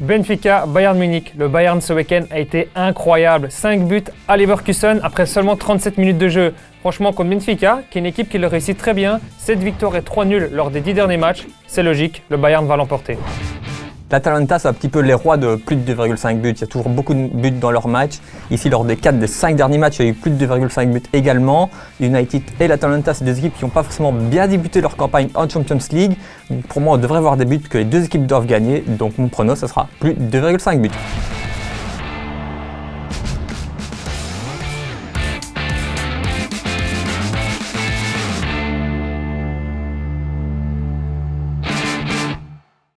Benfica, Bayern Munich. Le Bayern ce week-end a été incroyable. 5 buts à Leverkusen après seulement 37 minutes de jeu. Franchement, contre Benfica, qui est une équipe qui le réussit très bien, 7 victoires et 3 nuls lors des 10 derniers matchs, c'est logique, le Bayern va l'emporter. L'Atalanta, c'est un petit peu les rois de plus de 2,5 buts. Il y a toujours beaucoup de buts dans leurs matchs. Ici, lors des 4 des 5 derniers matchs, il y a eu plus de 2,5 buts également. United et l'Atalanta, c'est des équipes qui n'ont pas forcément bien débuté leur campagne en Champions League. Pour moi, on devrait voir des buts que les deux équipes doivent gagner. Donc, mon pronostic, ça sera plus de 2,5 buts.